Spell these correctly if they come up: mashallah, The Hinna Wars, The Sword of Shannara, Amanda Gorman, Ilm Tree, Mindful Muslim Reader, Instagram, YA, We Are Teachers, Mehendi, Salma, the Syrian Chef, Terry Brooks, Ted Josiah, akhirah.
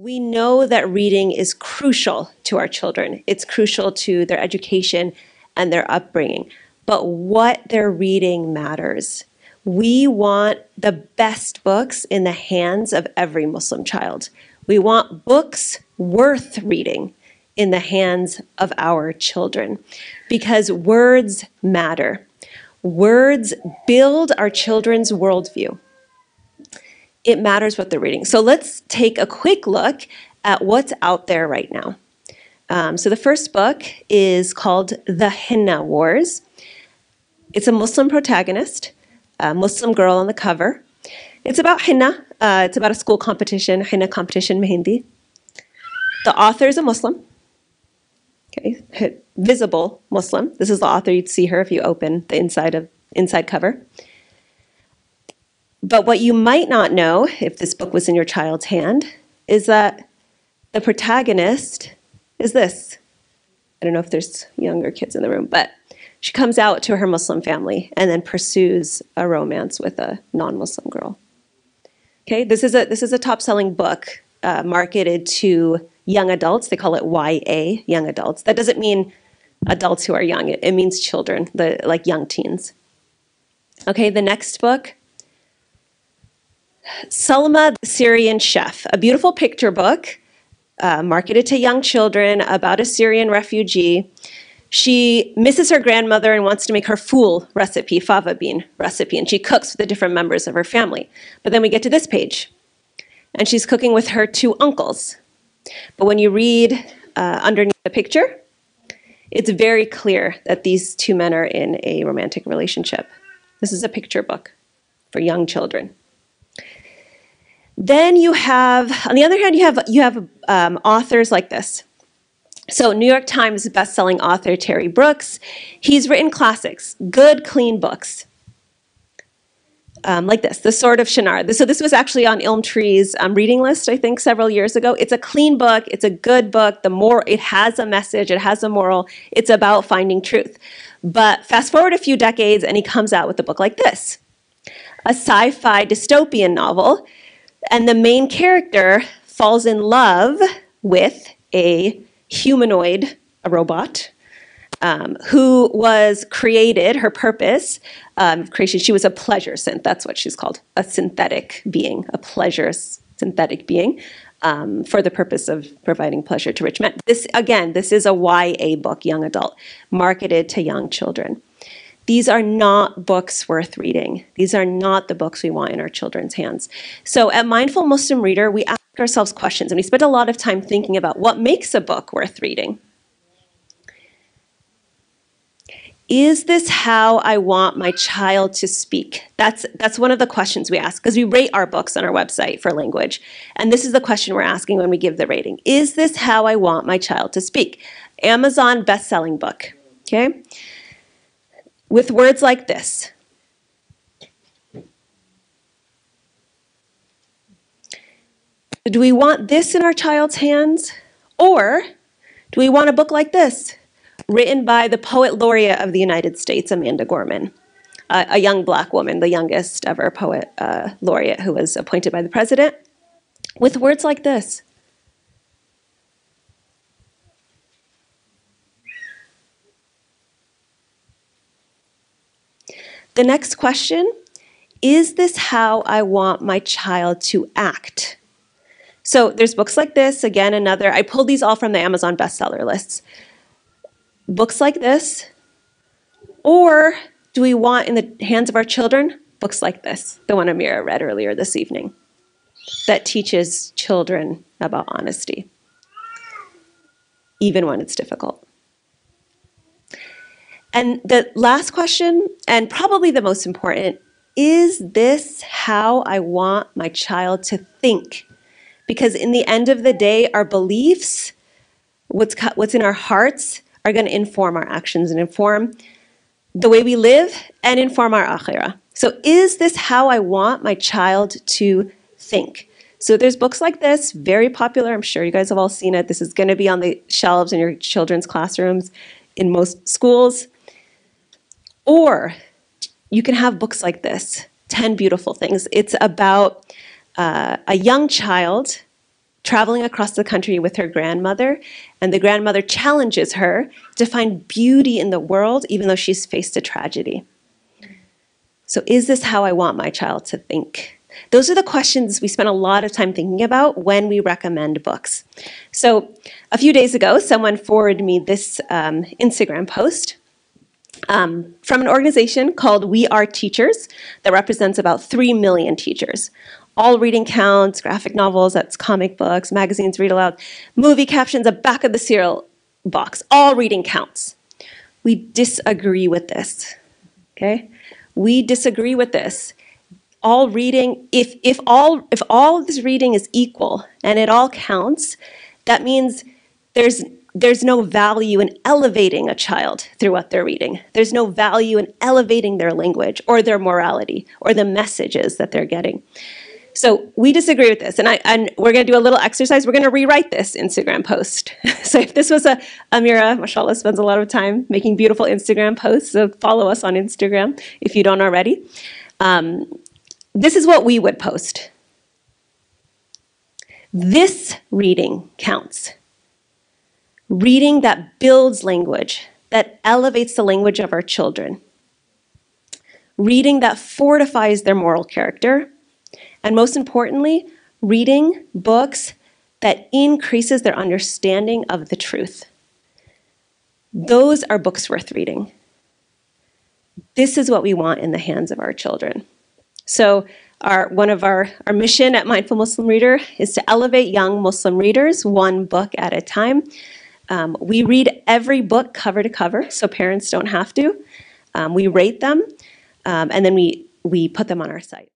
We know that reading is crucial to our children. It's crucial to their education and their upbringing. But what they're reading matters. We want the best books in the hands of every Muslim child. We want books worth reading in the hands of our children, because words matter. Words build our children's worldview. It matters what they're reading. So let's take a quick look at what's out there right now. So the first book is called The Hinna Wars. It's a Muslim protagonist, a Muslim girl on the cover. It's about Hinna. It's about a school competition, Hinna competition, Mehendi. The author is a Muslim. Okay, visible Muslim. This is the author. You'd see her if you open the inside cover. But what you might not know, if this book was in your child's hand, is that the protagonist is this. I don't know if there's younger kids in the room, but she comes out to her Muslim family and then pursues a romance with a non-Muslim girl. Okay, this is a top-selling book marketed to young adults. They call it YA, young adults. That doesn't mean adults who are young. It means children, like young teens. Okay, the next book, Salma, the Syrian Chef, a beautiful picture book marketed to young children about a Syrian refugee. She misses her grandmother and wants to make her ful recipe, fava bean recipe, and she cooks with the different members of her family. But then we get to this page, and she's cooking with her two uncles. But when you read underneath the picture, it's very clear that these two men are in a romantic relationship. This is a picture book for young children. Then you have, on the other hand, you have authors like this. So New York Times bestselling author Terry Brooks, he's written classics, good, clean books. Like this, The Sword of Shannara. So this was actually on Ilm Tree's reading list, I think, several years ago. It's a clean book. It's a good book. It has a message. It has a moral. It's about finding truth. But fast forward a few decades, and he comes out with a book like this, a sci-fi dystopian novel, and the main character falls in love with a humanoid, a robot, who was created, her purpose, creation, she was a pleasure synth, that's what she's called, a synthetic being, a pleasure synthetic being, for the purpose of providing pleasure to rich men. This, again, this is a YA book, young adult, marketed to young children. These are not books worth reading. These are not the books we want in our children's hands. So at Mindful Muslim Reader, we ask ourselves questions, and we spend a lot of time thinking about what makes a book worth reading. Is this how I want my child to speak? That's one of the questions we ask, because we rate our books on our website for language. And this is the question we're asking when we give the rating. Is this how I want my child to speak? Amazon best-selling book, okay? With words like this. Do we want this in our child's hands? Or do we want a book like this, written by the poet laureate of the United States, Amanda Gorman, a young black woman, the youngest ever poet laureate who was appointed by the president, with words like this. The next question, is this how I want my child to act? So there's books like this, again, another, I pulled these all from the Amazon bestseller lists. Books like this, or do we want in the hands of our children books like this, the one Amira read earlier this evening, that teaches children about honesty, even when it's difficult? And the last question, and probably the most important, is this how I want my child to think? Because in the end of the day, our beliefs, what's in our hearts, are going to inform our actions and inform the way we live and inform our akhirah. So is this how I want my child to think? So there's books like this, very popular. I'm sure you guys have all seen it. This is going to be on the shelves in your children's classrooms in most schools. Or you can have books like this, 10 Beautiful Things. It's about a young child traveling across the country with her grandmother, and the grandmother challenges her to find beauty in the world, even though she's faced a tragedy. So is this how I want my child to think? Those are the questions we spend a lot of time thinking about when we recommend books. So a few days ago, someone forwarded me this Instagram post from an organization called We Are Teachers that represents about 3 million teachers. All reading counts, graphic novels, that's comic books, magazines, read aloud, movie captions, the back of the cereal box, all reading counts. We disagree with this, okay? We disagree with this. All reading, if all of this reading is equal and it all counts, that means there's no value in elevating a child through what they're reading. There's no value in elevating their language or their morality or the messages that they're getting. So we disagree with this, and we're going to do a little exercise. We're going to rewrite this Instagram post. So if this was Amira, mashallah, spends a lot of time making beautiful Instagram posts, so follow us on Instagram if you don't already. This is what we would post. This reading counts. Reading that builds language, that elevates the language of our children. Reading that fortifies their moral character. And most importantly, reading books that increases their understanding of the truth. Those are books worth reading. This is what we want in the hands of our children. So one of our mission at Mindful Muslim Reader is to elevate young Muslim readers one book at a time. We read every book cover to cover, so parents don't have to. We rate them, and then we put them on our site.